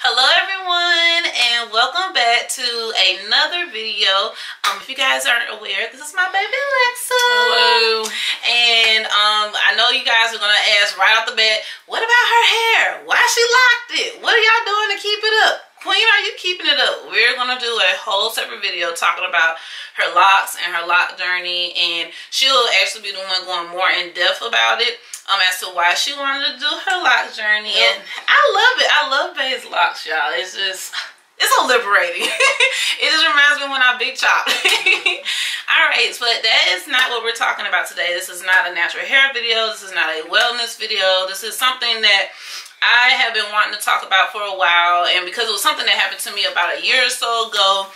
Hello everyone and welcome back to another video. If you guys aren't aware, this is my baby Alexa. Hello. And I know you guys are gonna ask right off the bat, what about her hair? Why she locked it? What are y'all doing to keep it up? Queen, are you keeping it up? We're gonna do a whole separate video talking about her locks and her lock journey, and she'll actually be the one going more in depth about it as to why she wanted to do her lock journey. Yep. And I love it. I love Bae's locks, y'all. It's just, it's so liberating. It just reminds me when I big chopped. Alright, but that is not what we're talking about today. This is not a natural hair video. This is not a wellness video. This is something that I have been wanting to talk about for a while, and because it was something that happened to me about a year or so ago,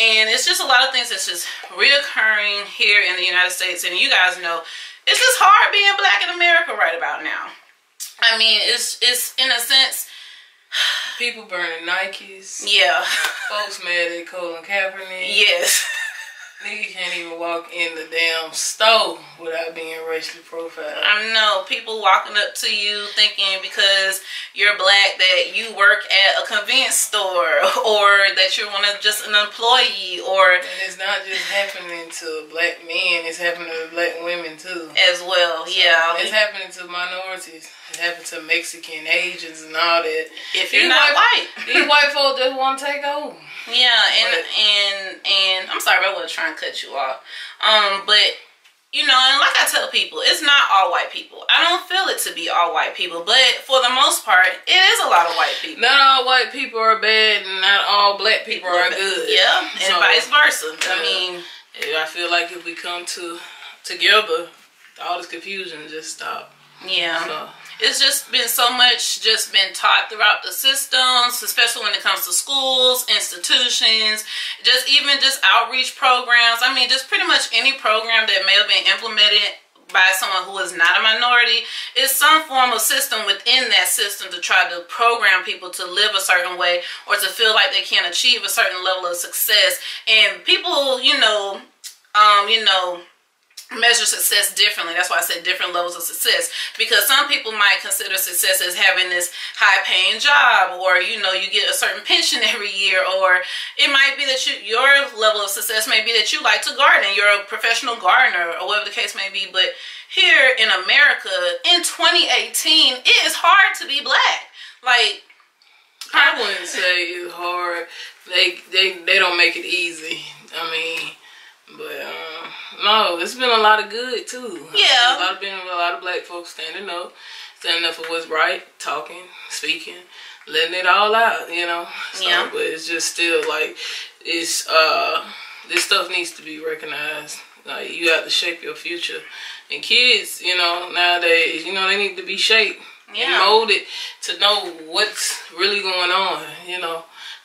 and it's just a lot of things that's just reoccurring here in the United States. And you guys know it's just hard being black in America right about now. I mean, it's in a sense, people burning Nikes. Yeah. Folks mad at Cole and Kaepernick. Yes. Nigga can't even walk in the damn store without being racially profiled. I know. People walking up to you thinking because you're black that you work at a convenience store, or that you're one of just an employee, or... And it's not just happening to black men. It's happening to black women, too. As well, so yeah. It's happening to minorities. It happened to Mexican, Asians, and all that. If you're not white. These white folks just want to take over. Yeah, and I'm sorry, I wasn't trying to cut you off. But you know, and like I tell people, it's not all white people. I don't feel it to be all white people, but for the most part, it is a lot of white people. Not all white people are bad, and not all black people are good. Yeah, and so, vice versa. Yeah. I mean, I feel like if we come together, all this confusion just stop. Yeah. So. It's just been so much just been taught throughout the systems, especially when it comes to schools, institutions, just even just outreach programs. I mean, just pretty much any program that may have been implemented by someone who is not a minority, is some form of system within that system to try to program people to live a certain way or to feel like they can't achieve a certain level of success. And people, measure success differently. That's why I said different levels of success, because some people might consider success as having this high paying job, or you get a certain pension every year, or it might be that your level of success may be that you like to garden, you're a professional gardener, or whatever the case may be. But here in America in 2018, it is hard to be black. Like, I wouldn't say it's hard. They don't make it easy. I mean, but no, it's been a lot of good too. Yeah, a lot of black folks standing up for what's right, talking, speaking, letting it all out. So, yeah. But it's just still like it's this stuff needs to be recognized. Like, you have to shape your future, and kids, nowadays, they need to be shaped, yeah, and molded to know what's really going on.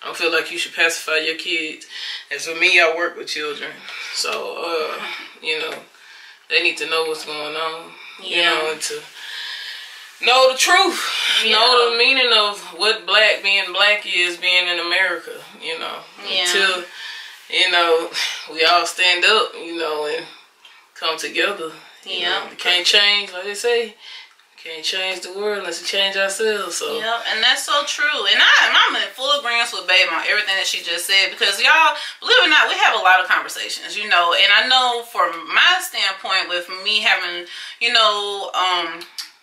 I don't feel like you should pacify your kids. As for me, I work with children. So, they need to know what's going on. Yeah. And to know the truth. Yeah. Know the meaning of what being black is, being in America, Yeah. Until, we all stand up, and come together. Yeah. We can't change, like they say. Can't change the world unless we change ourselves. So. Yep, and that's so true. And I'm in full agreement with Babe on everything that she just said, because y'all, believe it or not, we have a lot of conversations, And I know from my standpoint, with me having,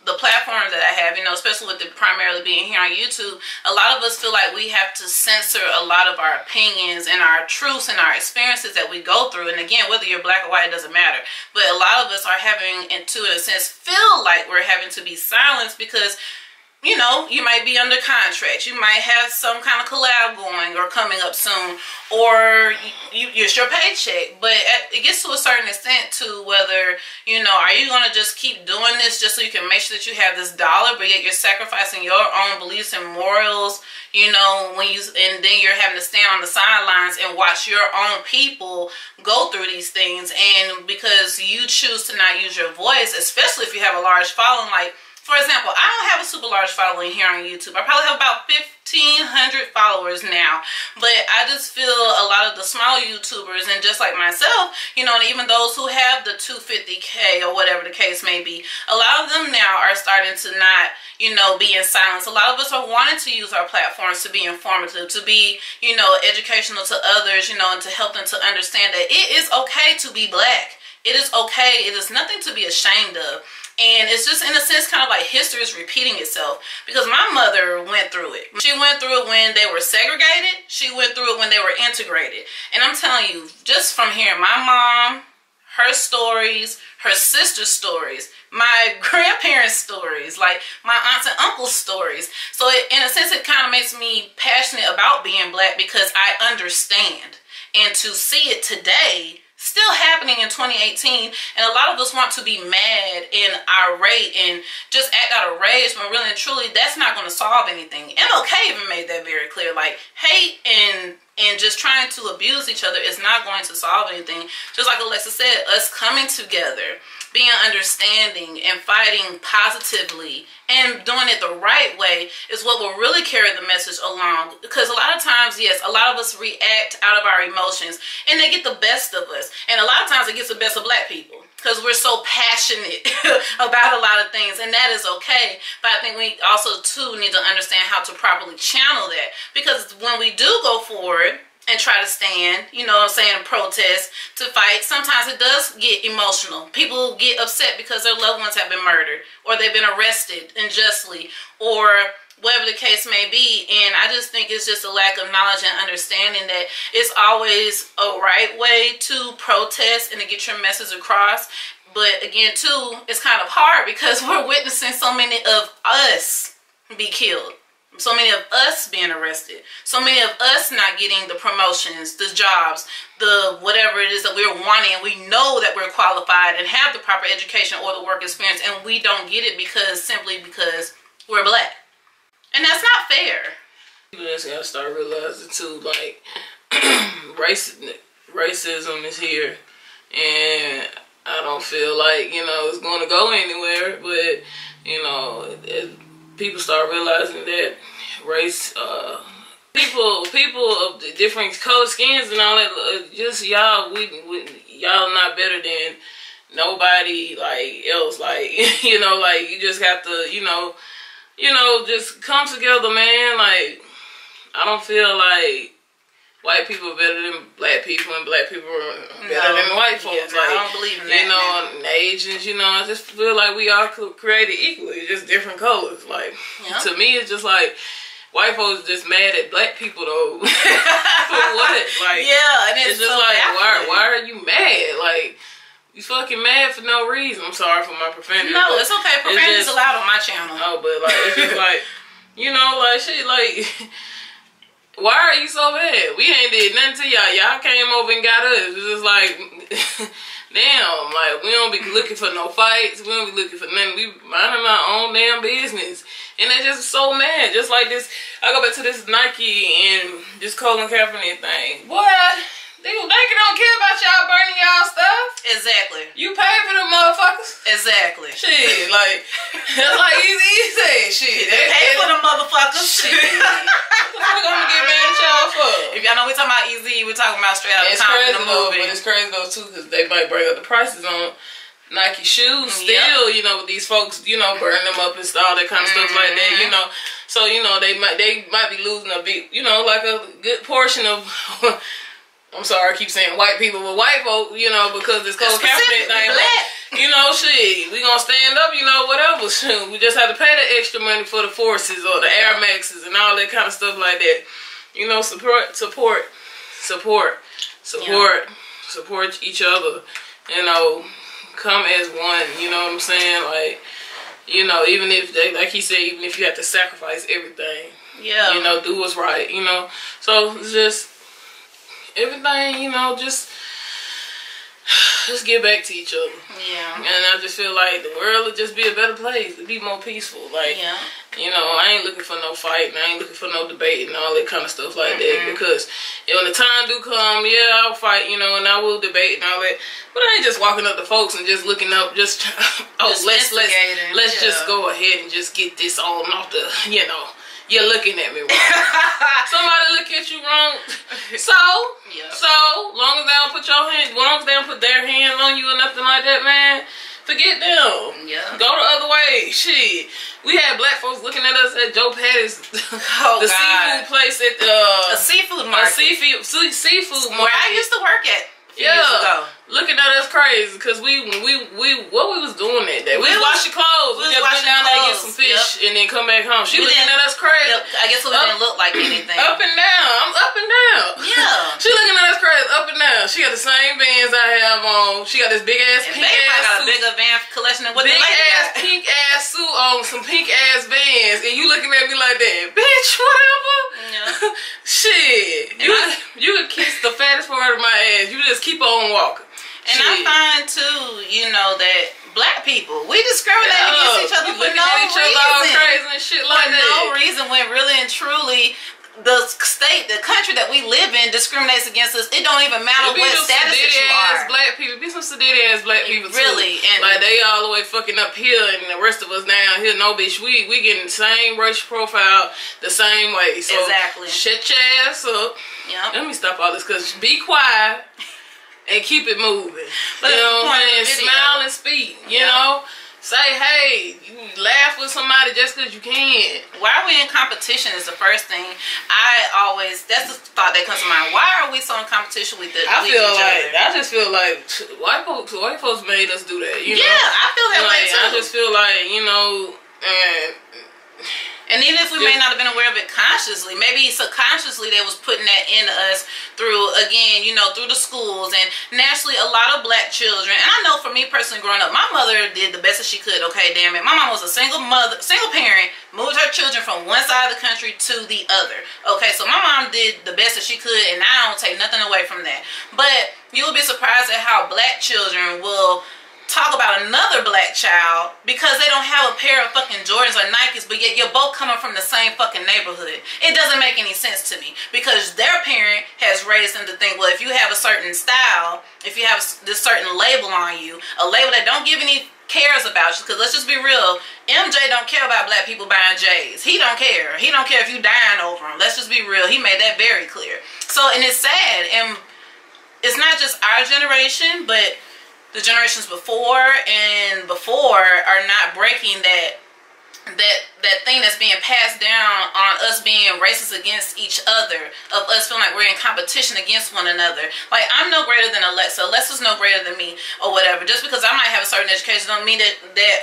the platforms that I have, especially with it primarily being here on YouTube, a lot of us feel like we have to censor a lot of our opinions and our truths and our experiences that we go through. And again, whether you're black or white, it doesn't matter. But a lot of us are having to, in a sense, feel like we're having to be silenced because, you might be under contract. You might have some kind of collab going or coming up soon, or it's your paycheck. But it gets to a certain extent to whether, are you going to just keep doing this just so you can make sure that you have this dollar, but yet you're sacrificing your own beliefs and morals, and then you're having to stand on the sidelines and watch your own people go through these things. And because you choose to not use your voice, especially if you have a large following, like, for example, I don't have a super large following here on YouTube. I probably have about 1,500 100 followers now, but I just feel a lot of the smaller YouTubers, and just like myself, you know, and even those who have the 250K or whatever the case may be, a lot of them now are starting to not, you know, be in silence. A lot of us are wanting to use our platforms to be informative, to be, you know, educational to others, you know, and to help them to understand that it is okay to be black. It is okay. It is nothing to be ashamed of. And it's just, in a sense, kind of like history is repeating itself, because my mother went through it. She went through it when they were segregated. She went through it when they were integrated. And I'm telling you, just from hearing my mom, her stories, her sister's stories, my grandparents' stories, like my aunts and uncles' stories. So it, in a sense, it kind of makes me passionate about being black, because I understand. And to see it today, still happening in 2018, and a lot of us want to be mad and irate and just act out of rage, when really and truly that's not going to solve anything. MLK even made that very clear, like hate and just trying to abuse each other is not going to solve anything. Just like Alexa said, us coming together, being understanding and fighting positively and doing it the right way is what will really carry the message along. Because a lot of times, yes, a lot of us react out of our emotions and they get the best of us. And a lot of times it gets the best of black people, because we're so passionate about a lot of things, and that is okay. But I think we also too need to understand how to properly channel that, because when we do go forward and try to stand, you know what I'm saying, protest, to fight, sometimes it does get emotional. People get upset because their loved ones have been murdered, or they've been arrested unjustly, or whatever the case may be. And I just think it's just a lack of knowledge and understanding that it's always a right way to protest and to get your message across. But again, too, it's kind of hard because we're witnessing so many of us be killed, so many of us being arrested, so many of us not getting the promotions, the jobs, the whatever it is that we're wanting. And we know that we're qualified and have the proper education or the work experience, and we don't get it because simply because we're black. And that's not fair. People just gotta start realizing too, like, racism is here, and I don't feel like, you know, it's gonna go anywhere. But, you know, people start realizing that race, people of the different color skins and all that, just y'all, y'all not better than nobody like else. Like, you know, like you just have to, you know, just come together, man. Like, I don't feel like white people are better than black people, and black people are better than white folks. Yeah, no, like, I don't believe in that, you know, man. Asians, you know, I just feel like we all created equally, just different colors. Like, yeah. To me, it's just like, white folks just mad at black people though. For what? Like, yeah, and it's just so like, why are you mad? Like, you fucking mad for no reason. I'm sorry for my profanity. No, it's okay. Profanity's allowed on my channel. No, but like, it's just like, you know, like shit, like, why are you so mad? We ain't did nothing to y'all. Y'all came over and got us. It's just like, damn, like, we don't be looking for no fights. We don't be looking for nothing. We minding our own damn business. And they just so mad. Just like this, I go back to this Nike and this Cole and Kaepernick thing. What? They don't care about y'all burning y'all stuff. Exactly. You pay for them motherfuckers. Exactly. Shit, like, that's like easy. Shit, they pay for them motherfuckers. Shit. What the fuck I'm gonna get mad at y'all for? If y'all know we talking about easy, we're talking about straight out of time in the movie. But it's crazy though too, because they might bring up the prices on Nike shoes still, yep. You know, with these folks, you know, burn them up and all that kind of stuff like that, you know. So, you know, they might be losing a big, you know, like a good portion of I'm sorry, I keep saying white people, but white folk, you know, because this Cole Kaepernick thing, like, you know, shit, we gonna stand up, you know, whatever, shoot, we just have to pay the extra money for the forces or the Air Maxes and all that kind of stuff like that, you know. Support each other, you know, come as one, you know what I'm saying, like, you know, even if they, like he said, even if you have to sacrifice everything, yeah, you know, do what's right, you know. So it's just everything, you know, just get back to each other. Yeah. And I just feel like the world would just be a better place. It'd be more peaceful. Like, yeah. You know, I ain't looking for no fight, and I ain't looking for no debate and all that kind of stuff like that. Because, you know, when the time do come, yeah, I'll fight, you know, and I will debate and all that. But I ain't just walking up to folks and just looking up, just, let's just go ahead and just get this on off the, you know, you're looking at me wrong. Somebody look at you wrong. So, yeah. So long as they don't put your hand, long as they don't put their hands on you or nothing like that, man. Forget them. Yeah. Go the other way. Shit. We had black folks looking at us at Joe Patty's, seafood place at the a seafood market. Seafood market. Where I used to work at. Yeah, looking at us crazy because we was doing that day. We was washing clothes. We just went down there and get some fish and then come back home. She looking at us crazy. Yep. I guess we didn't look like anything. Up and down. I'm up and down. Yeah. She looking at us crazy. Up and down. She got the same bands I have on. She got this big ass pink ass suit. Got a bigger band collection than what they like. Big ass pink ass suit on, some pink ass bands, and you looking at me like that, bitch. Whatever. Yeah. Shit. And you could kiss the fattest part of my ass. You just keep on walking. And shit. I find too, you know, that black people, we discriminate against each other for no reason. All crazy and shit like that. No reason, when really and truly the state, the country that we live in discriminates against us. It don't even matter what status that you are. Black people be some sedity ass black people really, too. And like they all the way fucking up here and the rest of us down here. No bitch, we getting the same racial profile the same way. So exactly. Shut your ass up. Yep. Let me stop all this because be quiet. And keep it moving. But you know what I'm saying? Smile and speak. You know? Say, hey, you laugh with somebody just because you can. Why are we in competition is the first thing I always, that's the thought that comes to mind. Why are we so in competition with the I just feel like white folks made us do that. You know? Yeah, I feel that way too. I just feel like, you know, and even if we may not have been aware of it consciously, maybe subconsciously they was putting that in us through, again, you know, through the schools. And naturally, a lot of black children, and I know for me personally growing up, my mother did the best that she could. Okay, damn it. My mom was a single parent, moved her children from one side of the country to the other. Okay, so my mom did the best that she could, and I don't take nothing away from that. But you'll be surprised at how black children will talk about another black child because they don't have a pair of fucking Jordans or Nikes, but yet you're both coming from the same fucking neighborhood. It doesn't make any sense to me because their parent has raised them to think, well, if you have a certain style, if you have this certain label on you, a label that don't give any cares about you, because let's just be real, MJ don't care about black people buying J's. He don't care. He don't care if you dying over him. Let's just be real. He made that very clear. So, and it's sad, and it's not just our generation, but the generations before are not breaking that thing that's being passed down on us being racist against each other, of us feeling like we're in competition against one another. Like, I'm no greater than Alexa. Alexa's no greater than me or whatever. Just because I might have a certain education don't mean that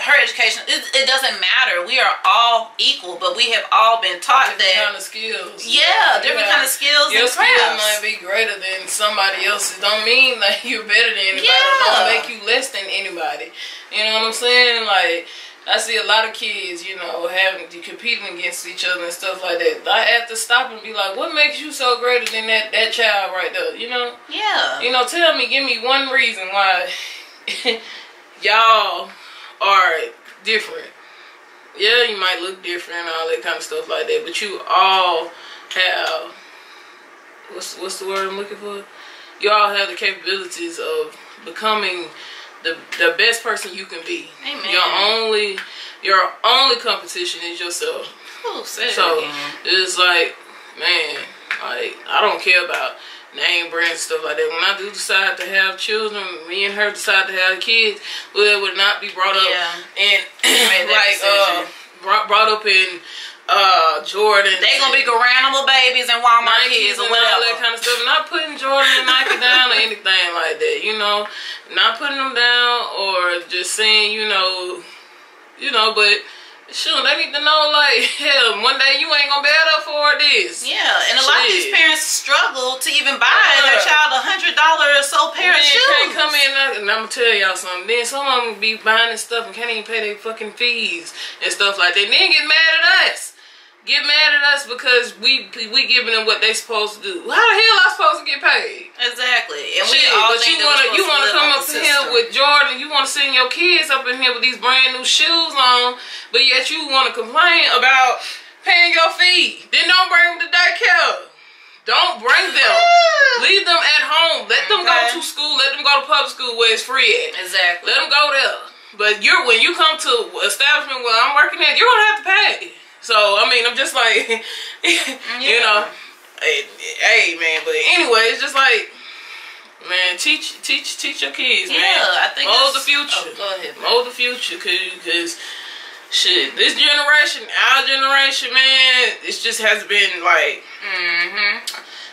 her education, it doesn't matter. We are all equal, but we have all been taught different kind of skills. Yeah, different kind of skills. Your skill might be greater than somebody else's. Don't mean like you're better than anybody. Don't make you less than anybody. You know what I'm saying? Like, I see a lot of kids, you know, competing against each other and stuff like that. I have to stop and be like, what makes you so greater than that child right there, you know? Yeah. You know, tell me, give me one reason why y'all are different. Yeah, you might look different and all that kind of stuff like that, but you all have, what's the word I'm looking for? You all have the capabilities of becoming the best person you can be. Amen. Your only competition is yourself. Oh, so it's like, man, like I don't care about name brands stuff like that. When I do decide to have children, me and her decide to have kids, well, it would not be brought up and like brought up in Jordan. They gonna be Garanimal babies and Walmart kids or whatever. All that kind of stuff. Not putting Jordan and Nike down or anything like that, you know. Not putting them down or just saying, you know, but sure, they need to know, like, hell, one day you ain't gonna be able to afford this. Yeah, and a lot of these parents struggle to even buy their child $100 or so pair of shoes. Can't come in, and I'm gonna tell y'all something. Then some of them be buying this stuff and can't even pay their fucking fees and stuff like that. Then get mad at us. Get mad at us because we giving them what they supposed to do. How the hell I supposed to get paid? Exactly. And you wanna come up in here with Jordan, you wanna send your kids up in here with these brand new shoes on, but yet you wanna complain about paying your fee. Then don't bring them to daycare. Don't bring them. Leave them at home. Let them go to school. Let them go to public school where it's free at. Exactly. Let them go there. But when you come to an establishment where I'm working at, you're gonna have to pay. So I mean, I'm just like, you know, Hey, man, but anyway, it's just like, man, teach your kids, man. Yeah, I think mold the future. Oh, go ahead, man. Mold the future, cause shit, this generation, our generation, man, it just has been like,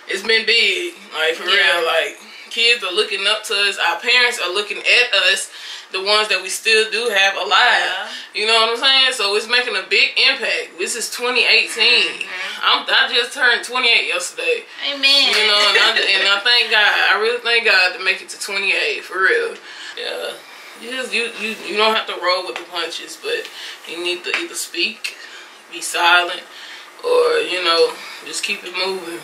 it's been big, like for real, like kids are looking up to us. Our parents are looking at us, the ones that we still do have alive. Yeah. You know what I'm saying? So it's making a big impact. This is 2018. I just turned 28 yesterday. Amen. You know, and I thank God. I really thank God to make it to 28 for real. Yeah. You don't have to roll with the punches, but you need to either speak, be silent, or you know, just keep it moving.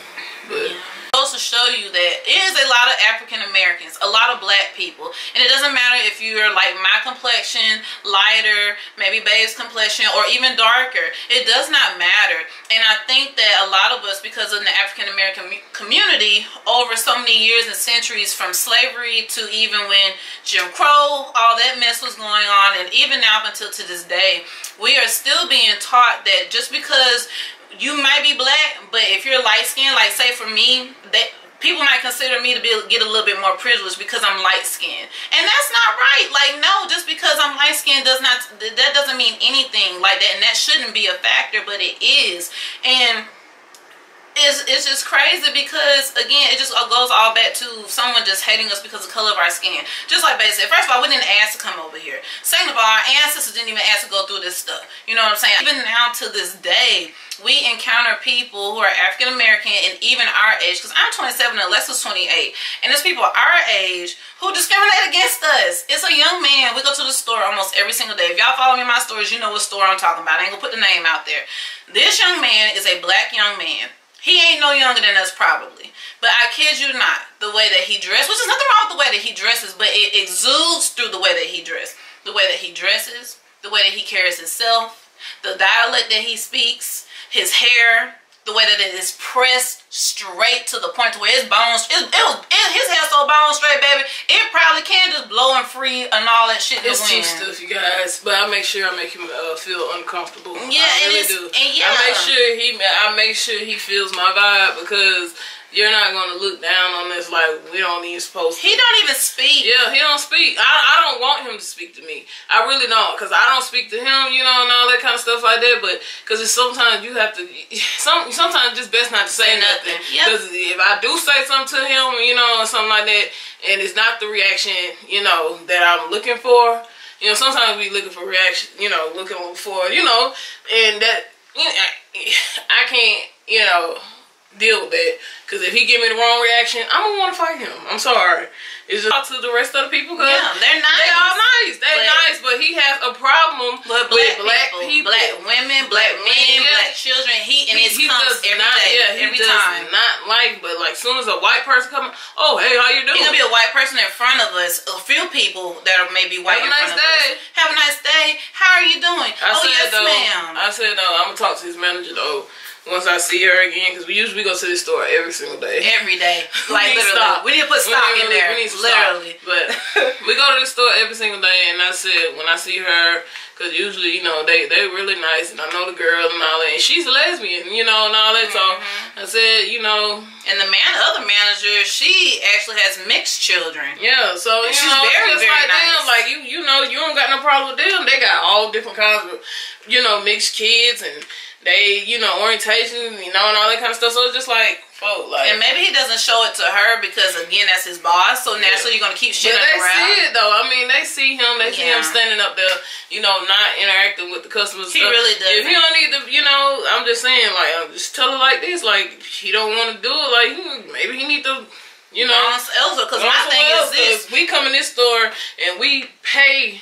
But. Yeah. To show you that it is a lot of African Americans, a lot of black people, and it doesn't matter if you're like my complexion, lighter, maybe babe's complexion, or even darker. It does not matter. And I think that a lot of us, because of the African American community over so many years and centuries, from slavery to even when Jim Crow, all that mess was going on, and even now up until to this day, we are still being taught that just because you might be black, but if you're light skinned, like say for me, that people might consider me to get a little bit more privileged because I'm light skinned, and that's not right. Like no, just because I'm light skinned that doesn't mean anything like that, and that shouldn't be a factor, but it is. And it's just crazy because, again, it just goes all back to someone just hating us because of the color of our skin. Just like Bae said, first of all, we didn't ask to come over here. Second of all, our ancestors didn't even ask to go through this stuff. You know what I'm saying? Even now to this day, we encounter people who are African American and even our age, because I'm 27 and Alexa's 28, and there's people our age who discriminate against us. It's a young man. We go to the store almost every single day. If y'all follow me in my stories, you know what store I'm talking about. I ain't gonna put the name out there. This young man is a black young man. He ain't no younger than us probably, but I kid you not, the way that he dressed, which is nothing wrong with the way that he dresses, but it exudes through the way that he dressed, the way that he dresses, the way that he carries himself, the dialect that he speaks, his hair, the way that it is pressed straight to the point to where his bones, his hair so bone straight, baby, it probably can just blow him free and all that shit. It's cheap stuff, you guys, but I make sure I make him feel uncomfortable. Yeah, I really do. And yeah, I make sure he feels my vibe, because you're not gonna look down on this like we don't even supposed to. He don't even speak. Yeah, he don't speak. I don't want him to speak to me. I really don't, because I don't speak to him, you know, and all that kind of stuff like that. But because it's sometimes you have to, sometimes just best not to say nothing. Because if I do say something to him, you know, or something like that, and it's not the reaction, you know, that I'm looking for. You know, sometimes we looking for reaction, you know, looking for, you know, and that, you know, I can't, you know, deal with that, because if he give me the wrong reaction, I'm gonna want to fight him. I'm sorry. It's just to the rest of the people, because they're nice. They all nice. They're nice, but he has a problem with black people, black women, black men, black children. He comes every day, every time. Not like, but like soon as a white person comes, oh hey, how you doing? He's gonna be a white person in front of us. A few people that are maybe white. Have a nice day. How are you doing? Oh yes, ma'am. I said no. I'm gonna talk to his manager though. Once I see her again, because we usually go to this store every single day. Every day. Like, literally. We need to put stock in there. We need some literally. Stock. But we go to the store every single day, and I said, when I see her, because usually, you know, they really nice, and I know the girl and all that, and she's a lesbian, you know, and all that, so I said, you know. And the other manager, she actually has mixed children. Yeah, so, and you know, very, just very like nice. Them, like, you know, you don't got no problem with them. They got all different kinds of, you know, mixed kids, and they, you know, orientation, you know, and all that kind of stuff. So it's just like, oh, like. And maybe he doesn't show it to her because, again, that's his boss. So naturally, you're going to keep shitting around. But they see it, though. I mean, they see him. They see him standing up there, you know, not interacting with the customers. He really does. If he don't need to, you know, I'm just saying, like, I'm just tell her like this. Like, he don't want to do it. Like, maybe he need to, you know. Because my thing is this. We come in this store and we pay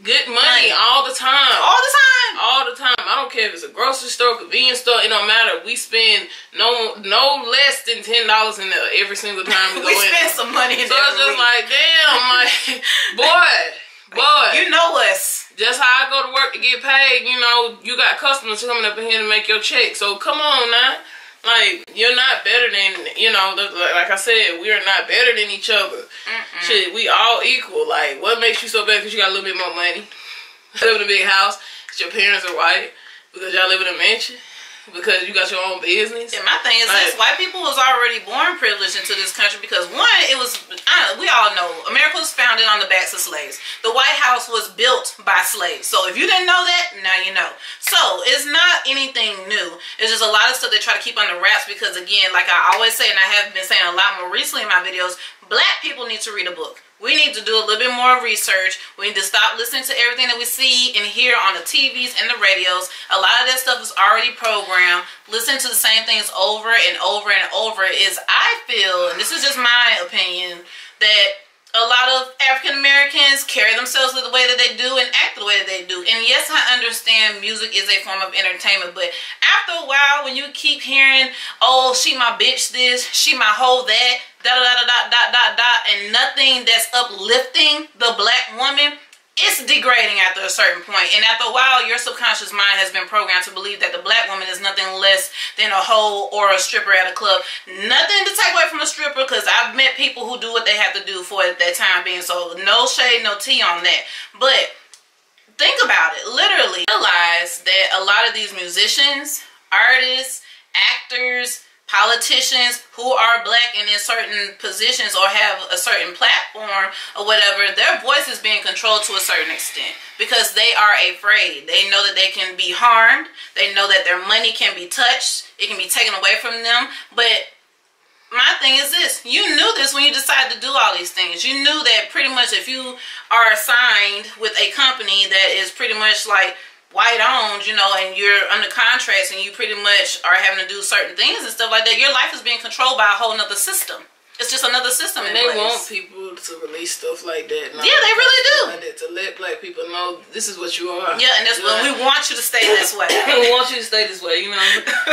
good money all the time. All the time. All the time. I don't care if it's a grocery store, convenience store. It don't matter. We spend no less than $10 in there every single time we go in. We spend some money in there. So it's just like, damn, like, boy. You know us. Just how I go to work to get paid. You know, you got customers coming up in here to make your check. So come on now. Like, you're not better than, you know, like I said, we are not better than each other. Shit, we all equal. Like, what makes you so bad? Because you got a little bit more money. You live in a big house. Your parents are white. Because y'all live in a mansion. because you got your own business. And my thing is this, white people was already born privileged into this country because one, it was, we all know, America was founded on the backs of slaves. The White House was built by slaves. So if you didn't know that, now you know. So it's not anything new. It's just a lot of stuff they try to keep under wraps because again, like I always say, and I have been saying a lot more recently in my videos, Black people need to read a book. We need to do a little bit more research. We need to stop listening to everything that we see and hear on the TVs and the radios. A lot of that stuff is already programmed. Listening to the same things over and over and over is, I feel, and this is just my opinion, that a lot of African Americans carry themselves the way that they do and act the way that they do. And yes, I understand music is a form of entertainment, but after a while, when you keep hearing, oh, she my bitch this, she my hoe that, da da da da da da da, and nothing that's uplifting the Black woman, it's degrading after a certain point. And after a while, your subconscious mind has been programmed to believe that the Black woman is nothing less than a hoe or a stripper at a club. Nothing to take away from a stripper, because I've met people who do what they have to do for it at that time being. So no shade, no tea on that. But think about it. Literally realize that a lot of these musicians, artists, actors, politicians who are Black and in certain positions or have a certain platform or whatever, their voice is being controlled to a certain extent because they are afraid. They know that they can be harmed. They know that their money can be touched. It can be taken away from them. But my thing is this, you knew this when you decided to do all these things. You knew that pretty much if you are signed with a company that is pretty much like white owned, you know, and you're under contracts and you pretty much are having to do certain things and stuff like that, your life is being controlled by a whole nother system. It's just another system in place. They want people to release stuff like that. Yeah, they really do. To let Black people know this is what you are. Yeah, and that's what we want you to stay this way. We want you to stay this way, you know.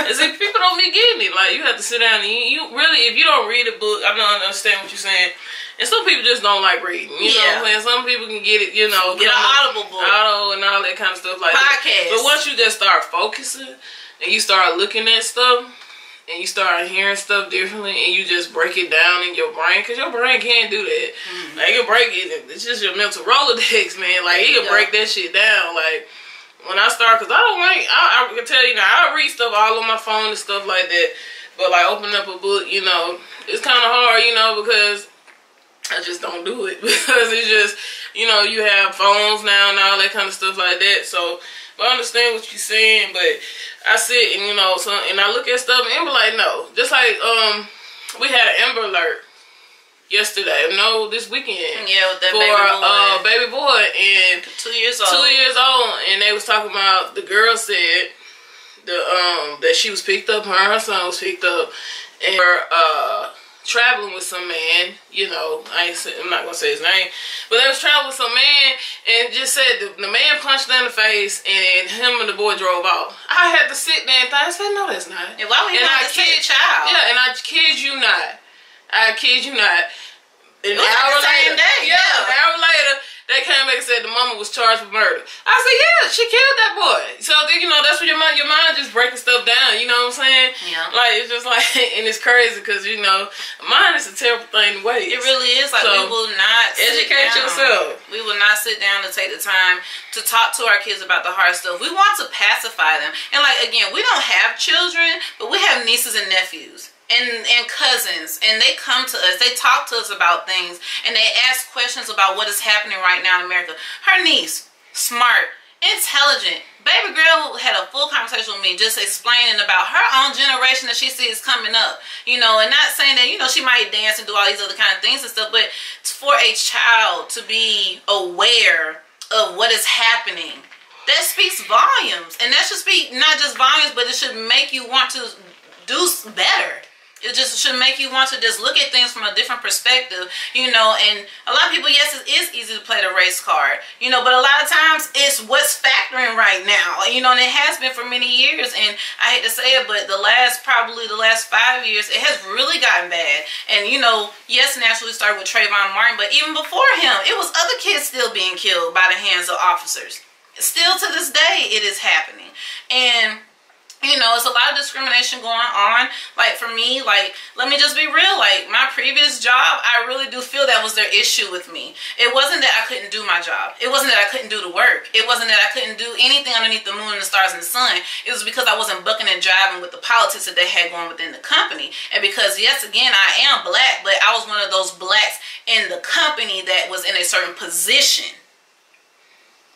It's like people don't be getting it. Like, you have to sit down and you really, if you don't read a book, I don't understand what you're saying. And some people just don't like reading, you know what I'm saying? Some people can get it, you know. Get an Audible book. Auto and all that kind of stuff like that. Podcast. But once you just start focusing and you start looking at stuff, and you start hearing stuff differently, and you just break it down in your brain, because your brain can't do that. Mm-hmm. Like, your brain, it's just your mental Rolodex, man. Like, it can break that shit down. Like, when I start, because I can tell you now, I read stuff all on my phone and stuff like that, but, like, opening up a book, you know, it's kind of hard, you know, because I just don't do it. Because it's just, you know, you have phones now and all that kind of stuff like that, so I understand what you're saying, but I sit and, you know, so, and I look at stuff and be like, no. Just like, we had an Amber Alert yesterday, no, this weekend. Yeah, with that baby boy. And 2 years old. 2 years old, and they was talking about, the girl said that she was picked up, her son was picked up, and her, traveling with some man, you know, I'm not gonna say his name, but they was traveling with some man, and just said the man punched her in the face, and him and the boy drove off. I had to sit there and think, I said, no, that's not. And why would he not kid child? Yeah, and I kid you not, An hour later, they came back and said the mama was charged with murder. I said, yeah, she killed that boy. So, you know, that's what your mind just breaking stuff down, you know what I'm saying? Yeah. Like, it's just like, and it's crazy because, you know, mine is a terrible thing to waste. It really is. Like, so, we will not educate yourself. We will not sit down to take the time to talk to our kids about the hard stuff. We want to pacify them. And, like, again, we don't have children, but we have nieces and nephews. And cousins, and they come to us, they talk to us about things, and they ask questions about what is happening right now in America. Her niece, smart, intelligent, baby girl had a full conversation with me just explaining about her own generation that she sees coming up, you know, and not saying that, you know, she might dance and do all these other kind of things and stuff, but for a child to be aware of what is happening, that speaks volumes, and that should speak not just volumes, but it should make you want to do better. It just should make you want to just look at things from a different perspective, you know, and a lot of people, yes, it is easy to play the race card, you know, but a lot of times it's what's factoring right now, you know, and it has been for many years, and I hate to say it, but probably the last 5 years, it has really gotten bad, and, you know, yes, naturally started with Trayvon Martin, but even before him, it was other kids still being killed by the hands of officers. Still to this day, it is happening, and you know, it's a lot of discrimination going on. Like, for me, like, let me just be real. Like, my previous job, I really do feel that was their issue with me. It wasn't that I couldn't do my job. It wasn't that I couldn't do the work. It wasn't that I couldn't do anything underneath the moon and the stars and the sun. It was because I wasn't bucking and driving with the politics that they had going within the company. And because, yes, again, I am black, but I was one of those blacks in the company that was in a certain position.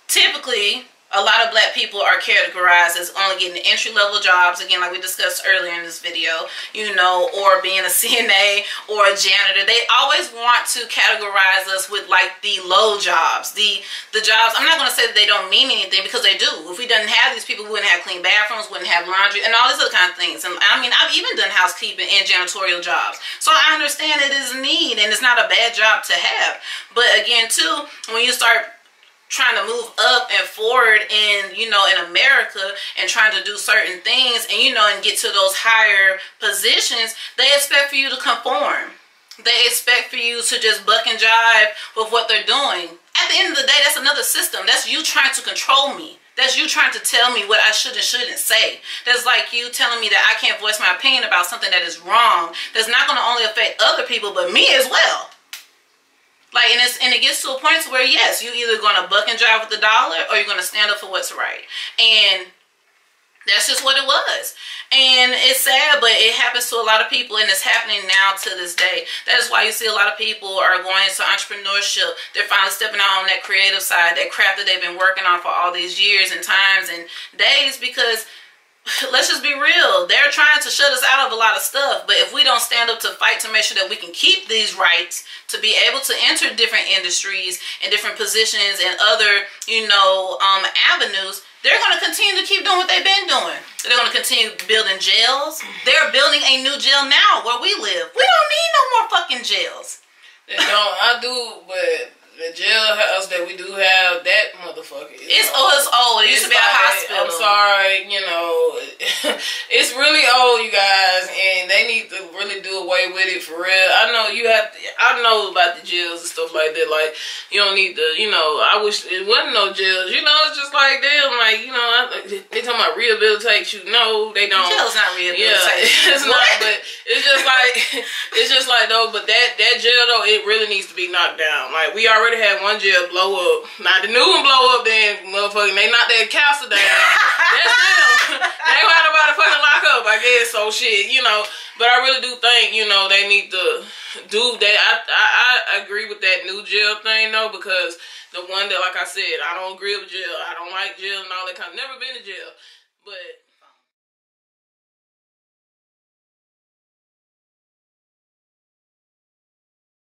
Typically, a lot of black people are categorized as only getting entry-level jobs, again, like we discussed earlier in this video, you know, or being a CNA or a janitor. They always want to categorize us with, like, the low jobs, the jobs. I'm not going to say that they don't mean anything, because they do. If we didn't have these people, we wouldn't have clean bathrooms, wouldn't have laundry, and all these other kind of things. And, I mean, I've even done housekeeping and janitorial jobs. So I understand it is a need, and it's not a bad job to have. But, again, too, when you start trying to move up and forward in, you know, in America, and trying to do certain things, and, you know, and get to those higher positions, they expect for you to conform. They expect for you to just buck and jive with what they're doing. At the end of the day, that's another system. That's you trying to control me. That's you trying to tell me what I should and shouldn't say. That's like you telling me that I can't voice my opinion about something that is wrong. That's not going to only affect other people, but me as well. Like, and it gets to a point where, yes, you're either going to buck and drive with the dollar, or you're going to stand up for what's right. And that's just what it was. And it's sad, but it happens to a lot of people, and it's happening now to this day. That is why you see a lot of people are going into entrepreneurship. They're finally stepping out on that creative side, that craft that they've been working on for all these years and times and days, because let's just be real. They're trying to shut us out of a lot of stuff, but if we don't stand up to fight to make sure that we can keep these rights, to be able to enter different industries and different positions and other, you know, avenues, they're going to continue to keep doing what they've been doing. They're going to continue building jails. They're building a new jail now where we live. We don't need no more fucking jails. No, I do, but the jailhouse that we do have, that motherfucker It's old. It used to be like a hospital. I'm sorry, you know. It's really old, you guys, and they need to really do away with it for real. I know you have to, I know about the jails and stuff like that. Like, you don't need to, you know, I wish it wasn't no jails. You know, it's just like them, like, you know, they talking about rehabilitate you. No, they don't. Jail's not rehabilitation. Yeah, it's not, but it's just like though, but that jail though, it really needs to be knocked down. Like, we already had one jail blow up. Now the new one blow up, then motherfucking they knocked that castle down. That's them. They were about to fucking lock up, I guess. So shit, you know. But I really do think, you know, they need to do that. I agree with that new jail thing though, because the one that, like I said, I don't agree with jail. I don't like jail and all that kind of, never been to jail, but